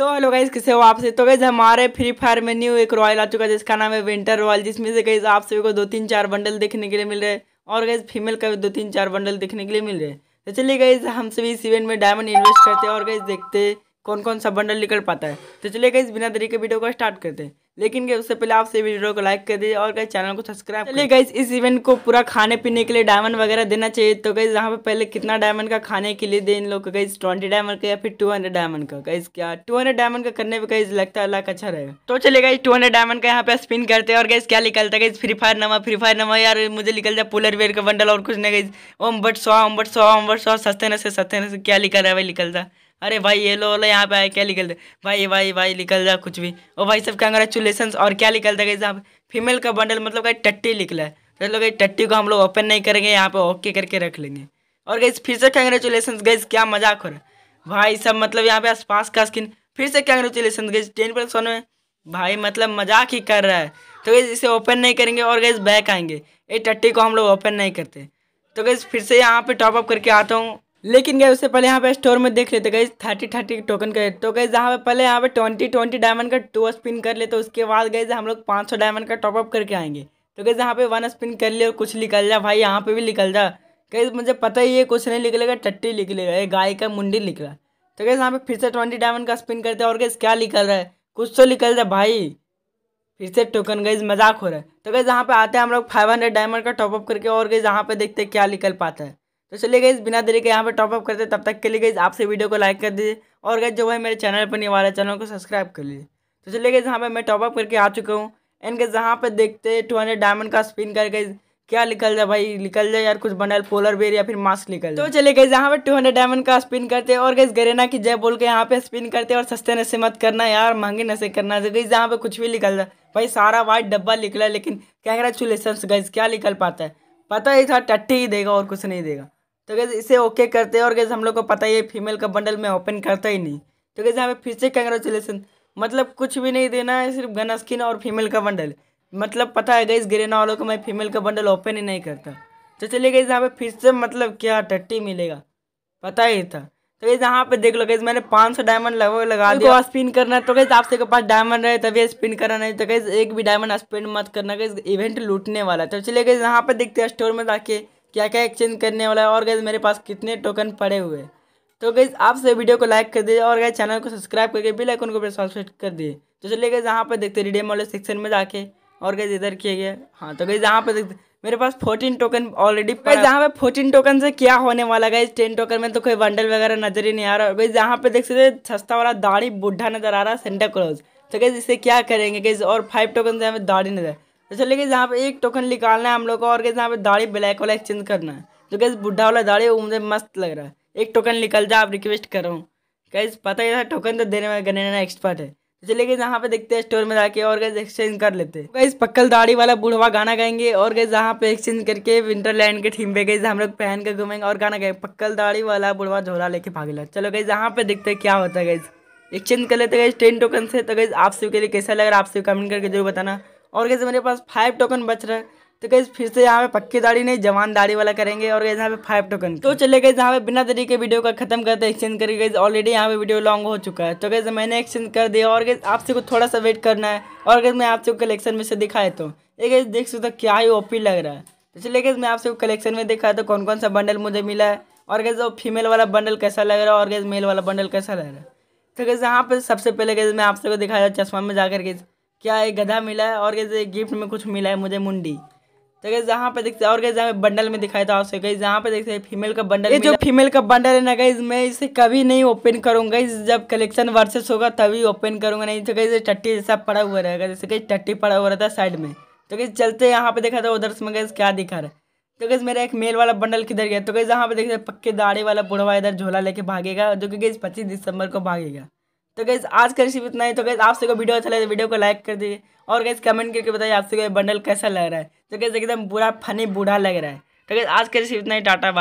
तो hello guys, कैसे हो आपसे। तो गाइस हमारे फ्री फायर में न्यू एक रॉयल आ चुका है जिसका नाम है विंटर रॉयल, जिसमें से गाइस आप सभी को 2-3-4 बंडल देखने के लिए मिल रहे हैं और गाइस फीमेल का भी 2-3-4 बंडल देखने के लिए मिल रहे हैं। तो चलिए गाइस हम सभी इस इवेंट में डायमंड इन्वेस्ट करते हैं और गाइस देखते कौन कौन सा बंडल निकल पाता है। तो चलिए गाइस बिना देरी के वीडियो को स्टार्ट करते हैं, लेकिन गाइस उससे पहले आपसे वीडियो को लाइक कर दीजिए और गाइस चैनल को सब्सक्राइब। चलिए गाइस इस इवेंट को पूरा खाने पीने के लिए डायमंड वगैरह देना चाहिए। तो गाइस यहाँ पे पहले कितना डायमंड का खाने के लिए दे इन लोग का, गाइस 20 डायमंड का या फिर 200 डायमंड का। गाइस क्या 200 डायमंड का करने पर गाइस लगता है लाख अच्छा रहेगा। तो चलिए गाइस 200 डायमंड का यहाँ पे स्पिन करते हैं और गाइस क्या निकलता है। गाइस फ्री फायर नमा यार मुझे निकल जाए पोलर वेयर का बंडल और कुछ नहीं। गाइस ओम बट सौ सस्ते न से क्या निकल रहा है भाई, निकलता अरे भाई ये लो लो यहाँ पे आए क्या निकलते भाई निकल जा कुछ भी। और भाई सब कंग्रेचुलेसन्स। और क्या निकलता है गाइस यहाँ पे फीमेल का बंडल, मतलब गाइस टट्टी निकला है। चलो गाइस टट्टी को हम लोग ओपन नहीं करेंगे, यहाँ पे ओके करके रख लेंगे। और गाइस फिर से कंग्रेचुलेसन्स। गाइस क्या मजाक हो रहा है भाई सब, मतलब यहाँ पे आसपास का स्किन फिर से कंग्रेचुलेसन्स। गाइस 10% में भाई मतलब मजाक ही कर रहा है। तो गाइस इसे ओपन नहीं करेंगे और गाइस बैक आएंगे। ये टट्टी को हम लोग ओपन नहीं करते। तो गाइस फिर से यहाँ पे टॉपअप करके आता हूँ, लेकिन गए उससे पहले यहाँ पे स्टोर में देख लेते गाइस 30-30 टोकन का। तो गाइस यहाँ पे पहले यहाँ पे 20-20 डायमंड का 2 स्पिन कर ले, तो उसके बाद गाइस हम लोग 500 डायमंड का टॉपअप करके आएंगे। तो गाइस यहाँ पे 1 स्पिन कर ले और कुछ निकल जा भाई, यहाँ पे भी निकल जा। गाइस मुझे पता ही है कुछ नहीं निकलेगा, टट्टी निकलेगा, ये गाय का मुंडी निकला। तो गाइस यहाँ पे फिर से 20 डायमंड का स्पिन करते हैं और गाइस क्या निकल रहा है, कुछ तो निकल जा भाई। फिर से टोकन, गाइस मजाक हो रहा है। तो गाइस यहाँ पे आते हैं हम लोग 500 डायमंड का टॉपअप करके और गाइस यहाँ पे देखते क्या निकल पाता है। तो चलिए गाइस बिना देरी के यहाँ पे टॉपअप करते। तब तक के लिए गाइस आपसे वीडियो को लाइक कर दीजिए और गाइस जो भाई मेरे चैनल पर नहीं आ रहा है चैनल को सब्सक्राइब कर लीजिए। तो चलिए गाइस यहाँ पे मैं टॉपअप करके आ चुका हूँ। एंड गाइस यहाँ पे देखते हैं 200 डायमंड का स्पिन कर गाइस क्या निकल जाए भाई, निकल जाए यार कुछ बंडल पोलर बेयर या फिर मास्क निकल जाए। तो चलिए गाइस यहाँ पे 200 डायमंड का स्पिन करते और गाइस गरेना की जय बोल के यहाँ पे स्पिन करते। और सस्ते नशे मत करना यार, महंगे नशे करना। गाइस यहाँ पे कुछ भी निकल जाए भाई, सारा वाइट डब्बा निकला, लेकिन कांग्रेचुलेसन्स। गाइस क्या निकल पाता है, पता ही था टट्टी ही देगा और कुछ नहीं देगा। तो गाइस इसे ओके करते हैं और गाइस हम लोग को पता ही है फीमेल का बंडल में ओपन करता ही नहीं। तो गाइस यहाँ पे फिर से कंग्रेचुलेसन, मतलब कुछ भी नहीं देना है, सिर्फ गन स्किन और फीमेल का बंडल। मतलब पता है गाइस गरेना वालों को मैं फीमेल का बंडल ओपन ही नहीं करता। तो चलिए गाइस यहाँ पे फिर से मतलब क्या टट्टी मिलेगा, पता ही था। तो गाइस यहाँ पे देख लो गाइस मैंने 500 डायमंड लगा दिया स्पिन करना। तो गाइस आपसे के पास डायमंड रहे तभी स्पिन करना, नहीं तो गाइस एक भी डायमंड स्पिन मत करना, गाइस इवेंट लूटने वाला। तो चलिए गाइस यहाँ पे देखते हैं स्टोर में जाके क्या क्या एक्सचेंज करने वाला है और गाइस मेरे पास कितने टोकन पड़े हुए। तो गाइस आपसे वीडियो को लाइक कर दीजिए और गाइस चैनल को सब्सक्राइब करके बेल आइकन को प्रेस कर दीजिए। तो चलिए गाइस यहाँ पे देखते रिडीम वाले सेक्शन में जाके और गाइस इधर किए गए। हाँ तो गाइस यहाँ पे देखते मेरे पास 14 टोकन ऑलरेडी। गाइस यहाँ पे 14 टोकन से क्या होने वाला। गाइस 10 टोकन में तो कोई बंडल वगैरह नजर ही नहीं आ रहा। गाइस यहाँ पे देख सकते सस्ता वाला दाढ़ी बुढ़ा नजर आ रहा है सेंटा क्लॉज। तो गाइस इसे क्या करेंगे गाइस, और 5 टोकन से हमें दाढ़ी नजर। तो चलिए गाइस यहाँ पे 1 टोकन निकालना है हम लोग को और गाइस यहाँ पे दाढ़ी ब्लैक वाला एक्सचेंज करना है। तो गाइस बुढ़ा वाला दाढ़ी मुझे मस्त लग रहा है, 1 टोकन निकल जा आप रिक्वेस्ट कर रहा हूँ। गाइस पता ही था टोकन तो देने में गनेना एक्सपर्ट है। तो चलिए गाइस यहाँ पे देखते हैं स्टोर में जाके और गाइस एक्सचेंज कर लेते हैं। गाइस पक्कल दाढ़ी वाला बूढ़वा गाना गाएंगे और गाइस यहाँ पे एक्सचेंज करके विंटरलैंड के थीम पे गाइस हम लोग पहन के घूमेंगे और गाना गाएंगे पक्कल दाढ़ी वाला बूढ़वा झोला लेके भागेला। चलो गाइस यहाँ पे देखते हैं क्या होता है। गाइस एक्सचेंज कर लेते हैं गाइस 10 टोकन से। तो गाइस आप सबके लिए कैसा लग रहा है आपसे कमेंट करके जरूर बताना। और गाइस मेरे पास 5 टोकन बच रहे हैं। तो गाइस फिर से यहाँ पे पक्की दाढ़ी नहीं जवान दाढ़ी वाला करेंगे और गाइस यहाँ पे 5 टोकन। तो चले गाइस यहाँ पे बिना देरी के वीडियो का खत्म करते एक्सचेंज करके। गाइस ऑलरेडी यहाँ पे वीडियो लॉन्ग हो चुका है। तो गाइस मैंने एक्सचेंज कर दिया और गाइस आपसे को थोड़ा सा वेट करना है और गाइस मैं आपसे कलेक्शन में से दिखा देता हूँ। ये गाइस देख सकते क्या ही ओपी लग रहा है। तो चले गाइस मैं आपसे कलेक्शन में दिखा तो कौन कौन सा बंडल मुझे मिला है और गाइस वो फीमेल वाला बंडल कैसा लग रहा है और गाइस मेल वाला बंडल कैसा लग रहा है। तो गाइस यहाँ पे सबसे पहले गाइस मैं आपसे को दिखाया चश्मा में जाकर गाइस क्या एक गधा मिला है और गाइस गिफ्ट में कुछ मिला है मुझे मुंडी। तो गाइस यहाँ पे देखते हैं और गाइस यहाँ पे बंडल में दिखाया था आपसे। गाइस यहाँ पे देखते हैं फीमेल का बंडल। ये जो फीमेल का बंडल है ना गाइस मैं इसे कभी नहीं ओपन करूंगा, गाइस जब कलेक्शन वर्सेस होगा तभी ओपन करूंगा, नहीं तो गाइस टट्टी जैसा पड़ा हुआ रहेगा, जैसे गाइस टट्टी पड़ा हुआ रहता है साइड में। तो गाइस चलते हैं यहाँ पे देखा था उधर से गाइस क्या दिखा रहा है। तो गाइस मेरा एक मेल वाला बंडल किधर गया। तो गाइस यहाँ पे देखते हैं पक्के दाढ़ी वाला बुढ़वा इधर झोला लेके भागेगा जो कि गाइस 25 दिसंबर को भागेगा। तो गाइस आज का सिर्फ इतना ही। तो गाइस आपसे को वीडियो अच्छा लगे वीडियो को लाइक कर दीजिए और गाइस कमेंट करके बताइए आपसे को बंडल कैसा लग रहा है। तो गाइस एकदम बुरा फनी बूढ़ा लग रहा है। तो गाइस आज का सिर्फ इतना ही। Tata bye.